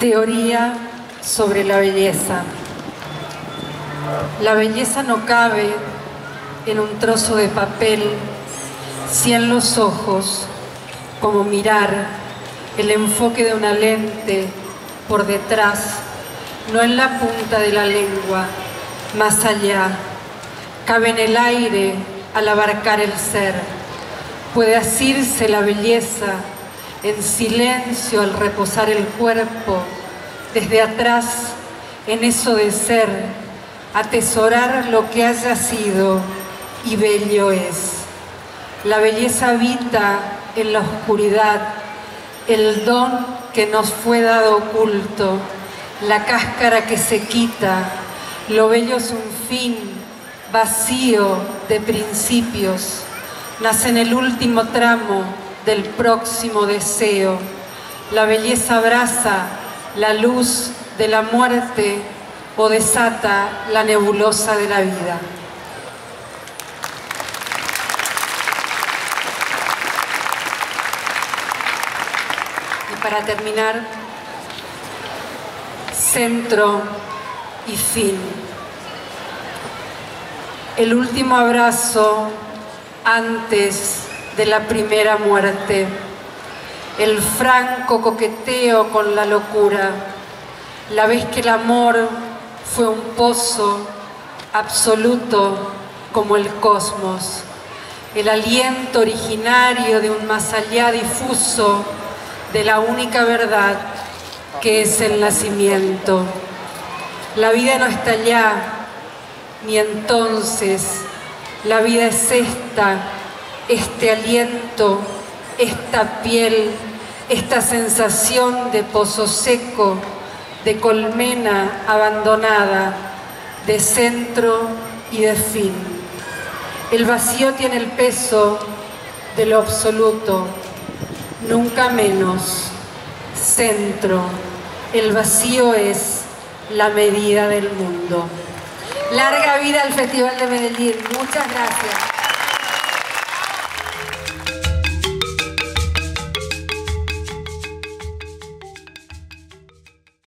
Teoría sobre la belleza. La belleza no cabe en un trozo de papel, si en los ojos, como mirar el enfoque de una lente por detrás, no en la punta de la lengua, más allá. Cabe en el aire al abarcar el ser. Puede asirse la belleza en silencio al reposar el cuerpo, desde atrás, en eso de ser, atesorar lo que haya sido y bello es. La belleza habita en la oscuridad, el don que nos fue dado oculto, la cáscara que se quita. Lo bello es un fin vacío de principios, nace en el último tramo del próximo deseo. La belleza abraza la luz de la muerte o desata la nebulosa de la vida. Y para terminar, centro y fin. El último abrazo antes de la primera muerte, el franco coqueteo con la locura, la vez que el amor fue un pozo absoluto como el cosmos, el aliento originario de un más allá difuso de la única verdad que es el nacimiento. La vida no está allá, ni entonces, la vida es esta, este aliento, esta piel, esta sensación de pozo seco, de colmena abandonada, de centro y de fin. El vacío tiene el peso de lo absoluto, nunca menos, centro. El vacío es la medida del mundo. Larga vida al Festival de Medellín. Muchas gracias.